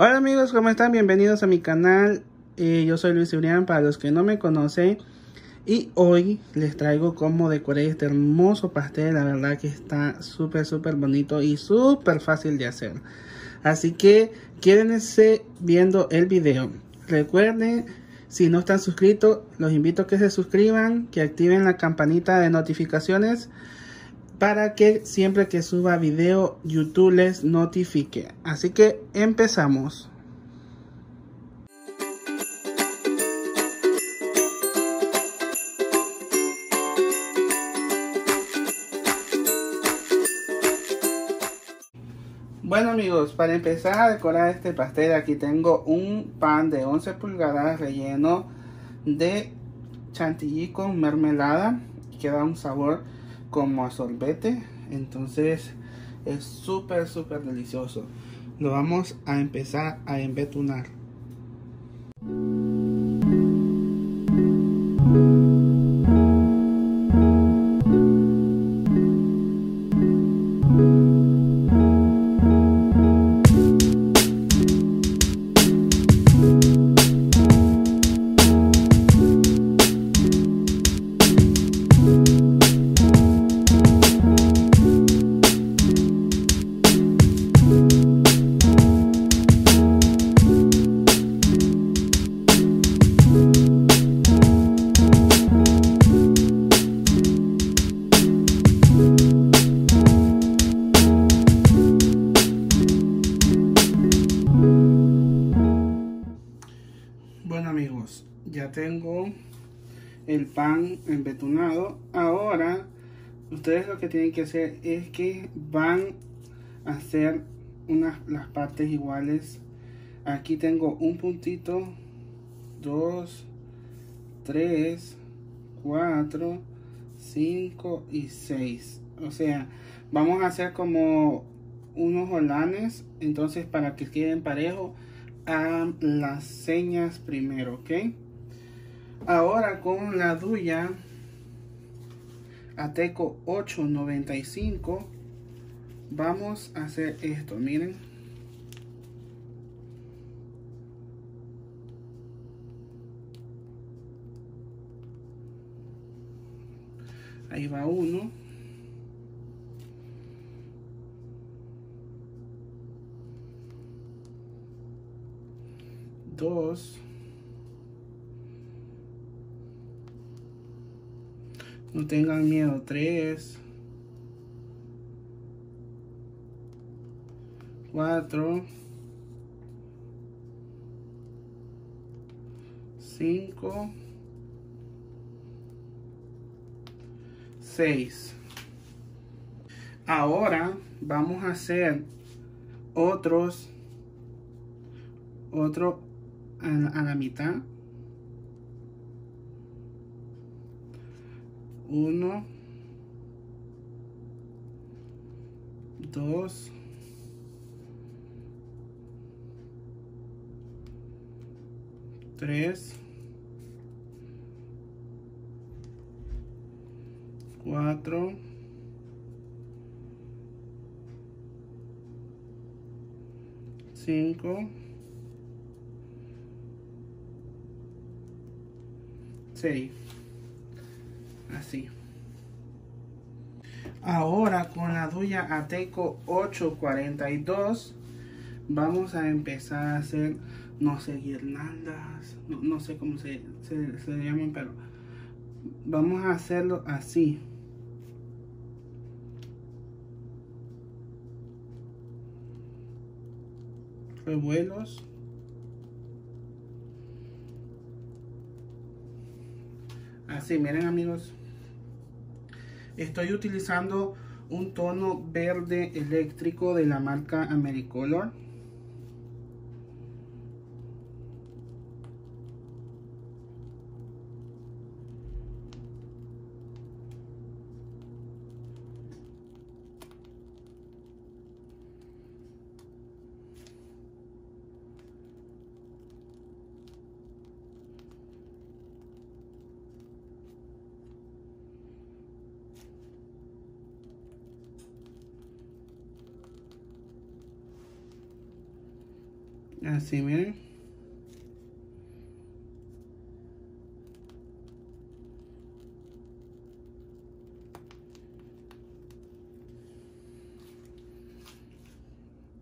Hola amigos, ¿cómo están? Bienvenidos a mi canal. Yo soy Luis Ibrián, para los que no me conocen. Y hoy les traigo cómo decoré este hermoso pastel. La verdad que está súper bonito y súper fácil de hacer. Así que quédense viendo el video. Recuerden, si no están suscritos, los invito a que se suscriban, que activen la campanita de notificaciones para que siempre que suba video YouTube les notifique. Así que empezamos. Bueno amigos, para empezar a decorar este pastel, aquí tengo un pan de 11 pulgadas relleno de chantilly con mermelada, que da un sabor como a sorbete. Entonces es súper delicioso. Lo vamos a empezar a embetunar. Tengo el pan embetunado. Ahora ustedes lo que tienen que hacer es que van a hacer las partes iguales. Aquí tengo un puntito, 2, 3, 4, 5 y 6. O sea, vamos a hacer como unos olanes. Entonces, para que queden parejos, hagan las señas primero, ¿ok? Ahora con la duya Ateco 895 vamos a hacer esto, miren. Ahí va uno. Dos. No tengan miedo. 3, 4, 5, 6. Ahora vamos a hacer otro a la mitad. 1, 2, 3, 4, 5, 6. Así. Ahora con la duya Ateco 842 vamos a empezar a hacer, no sé, guirnaldas, no sé cómo se llaman, pero vamos a hacerlo así. Revuelos. Así, miren amigos. Estoy utilizando un tono verde eléctrico de la marca Americolor. Así, miren.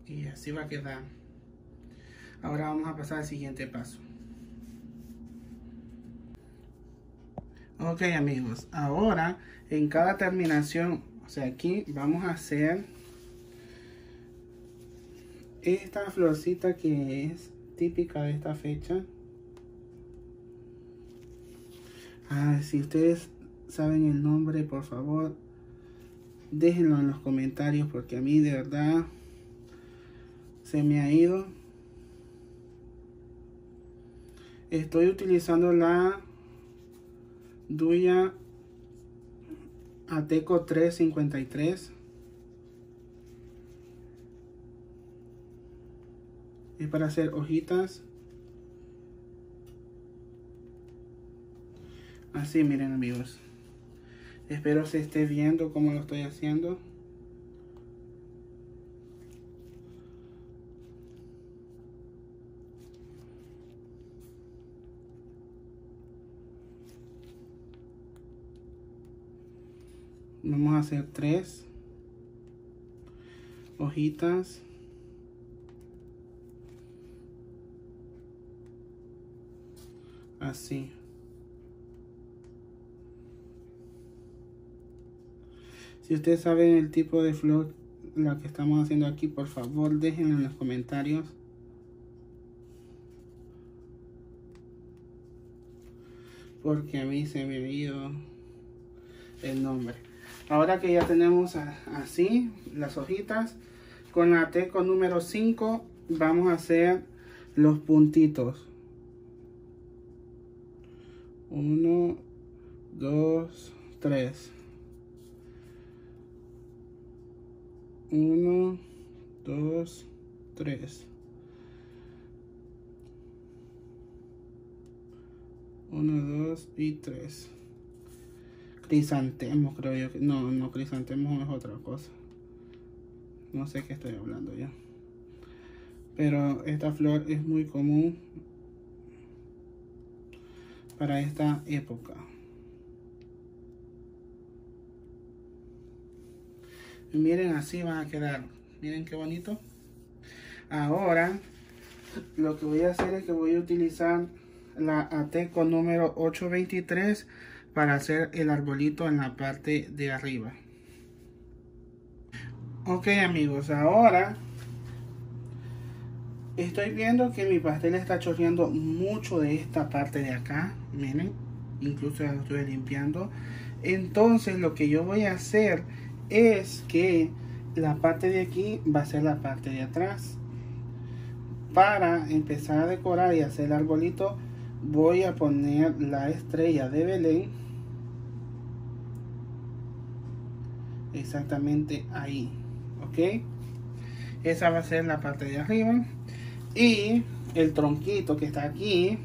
Y así va a quedar. Ahora vamos a pasar al siguiente paso. Ok, amigos, ahora en cada terminación, o sea, aquí vamos a hacer esta florcita que es típica de esta fecha. Si ustedes saben el nombre, por favor, déjenlo en los comentarios, porque a mí de verdad se me ha ido. Estoy utilizando la Duya Ateco 353. Es para hacer hojitas. Así, miren, amigos. Espero se esté viendo cómo lo estoy haciendo. Vamos a hacer 3 hojitas. Así. Si ustedes saben el tipo de flor, la que estamos haciendo aquí, por favor, déjenlo en los comentarios. Porque a mí se me ha ido el nombre. Ahora que ya tenemos así las hojitas, con la Ateco número 5 vamos a hacer los puntitos. 1, 2, 3. 1, 2, 3. 1, 2 y 3. Crisantemos, creo yo. No, crisantemos es otra cosa. No sé qué estoy hablando ya. Pero esta flor es muy común para esta época. Y miren, así van a quedar. Miren qué bonito. Ahora lo que voy a hacer es que voy a utilizar la Ateco número 823 para hacer el arbolito en la parte de arriba. Ok, amigos, ahora estoy viendo que mi pastel está chorreando mucho de esta parte de acá. Miren, incluso ya lo estoy limpiando. Entonces lo que yo voy a hacer es que la parte de aquí va a ser la parte de atrás. Para empezar a decorar y hacer el arbolito, voy a poner la estrella de Belén exactamente ahí. Ok, esa va a ser la parte de arriba. Y el tronquito que está aquí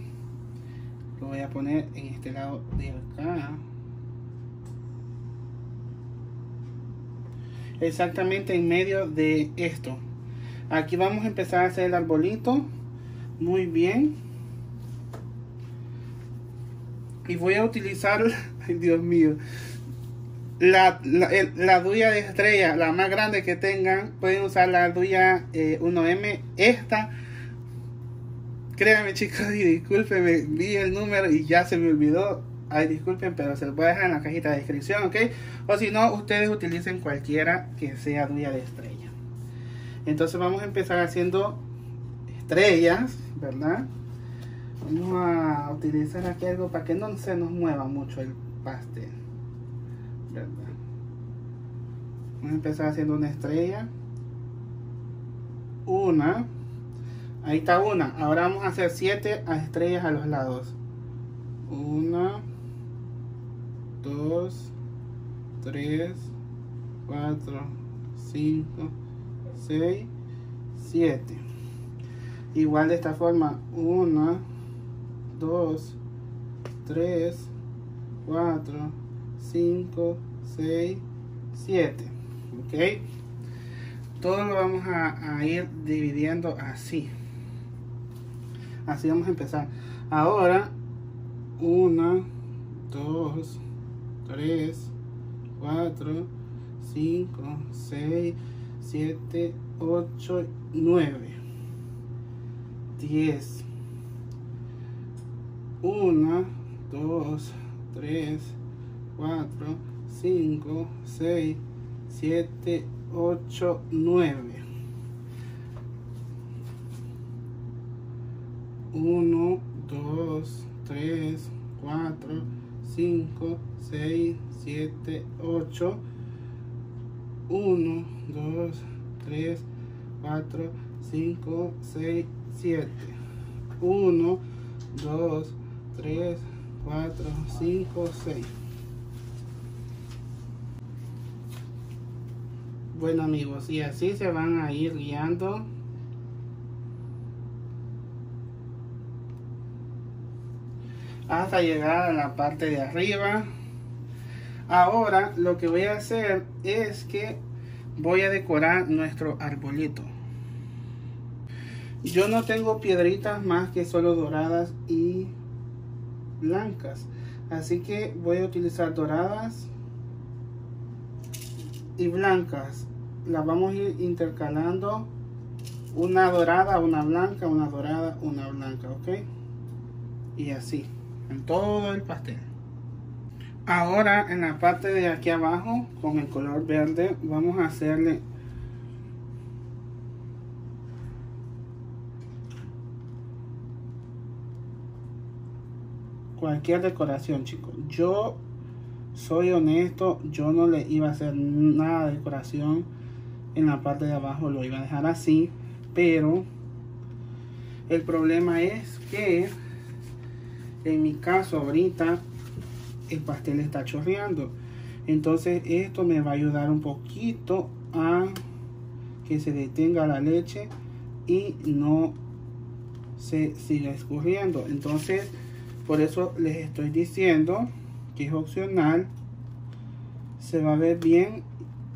lo voy a poner en este lado de acá, exactamente en medio de esto. Aquí vamos a empezar a hacer el arbolito muy bien. Y voy a utilizar, ay, Dios mío, la duya de estrella, la más grande que tengan. Pueden usar la duya 1M. Esta, créanme, chicos, y discúlpenme, vi el número y ya se me olvidó. Ay, disculpen, pero se los voy a dejar en la cajita de descripción, ¿ok? O si no, ustedes utilicen cualquiera que sea duya de estrella. Entonces vamos a empezar haciendo estrellas, ¿verdad? Vamos a utilizar aquí algo para que no se nos mueva mucho el pastel, ¿verdad? Vamos a empezar haciendo una estrella. Una. Ahí está una. Ahora vamos a hacer 7 estrellas a los lados. 1, 2, 3, 4, 5, 6, 7. Igual de esta forma. 1, 2, 3, 4, 5, 6, 7. Ok, todo lo vamos a ir dividiendo así. Así vamos a empezar. Ahora, 1, 2, 3, 4, 5, 6, 7, 8, 9, 10, 1, 2, 3, 4, 5, 6, 7, 8, 9. 1, 2, 3, 4, 5, 6, 7, 8. 1, 2, 3, 4, 5, 6, 7. 1, 2, 3, 4, 5, 6. Bueno, amigos, y así se van a ir guiando. Hasta llegar a la parte de arriba. Ahora lo que voy a hacer es que voy a decorar nuestro arbolito. Yo no tengo piedritas más que solo doradas y blancas, así que voy a utilizar doradas y blancas. Las vamos a ir intercalando, una dorada, una blanca, una dorada, una blanca, ok, y así en todo el pastel. Ahora en la parte de aquí abajo con el color verde vamos a hacerle cualquier decoración, chicos. Yo soy honesto, yo no le iba a hacer nada de decoración en la parte de abajo, lo iba a dejar así, pero el problema es que en mi caso ahorita el pastel está chorreando, entonces esto me va a ayudar un poquito a que se detenga la leche y no se siga escurriendo. Entonces por eso les estoy diciendo que es opcional. Se va a ver bien,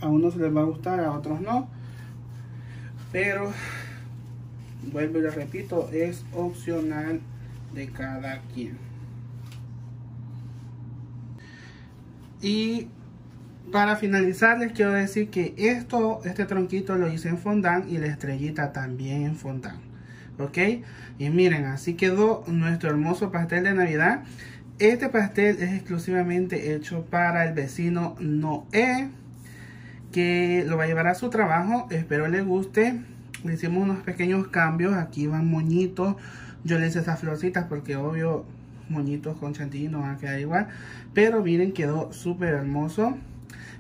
a unos les va a gustar, a otros no, pero vuelvo y les repito, es opcional de cada quien. Y para finalizar les quiero decir que este tronquito lo hice en fondant y la estrellita también en fondant, ok. Y miren, así quedó nuestro hermoso pastel de Navidad. Este pastel es exclusivamente hecho para el vecino Noé, que lo va a llevar a su trabajo. Espero les guste. Le hicimos unos pequeños cambios. Aquí van moñitos. Yo le hice esas florcitas porque obvio moñitos con chantilly no van a quedar igual. Pero miren, quedó súper hermoso.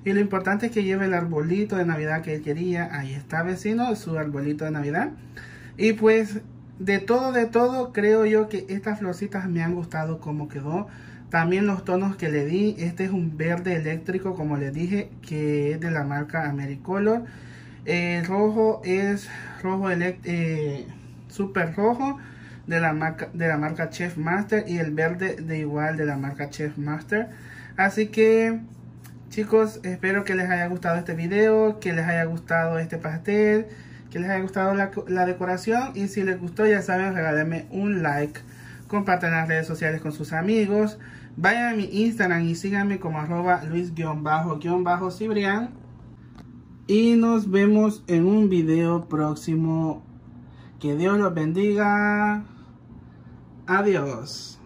Y lo importante es que lleve el arbolito de Navidad que él quería. Ahí está, vecino, su arbolito de Navidad. Y pues de todo, creo yo que estas florcitas me han gustado como quedó. También los tonos que le di. Este es un verde eléctrico, como les dije, que es de la marca Americolor. El rojo es rojo super rojo, de la marca Chef Master, y el verde de igual de la marca Chef Master. Así que chicos, espero que les haya gustado este video, que les haya gustado este pastel, que les haya gustado la decoración. Y si les gustó, ya saben, regálenme un like, compartan las redes sociales con sus amigos, vayan a mi Instagram y síganme como @Luis_Ibrián, y nos vemos en un video próximo. Que Dios los bendiga. Adiós.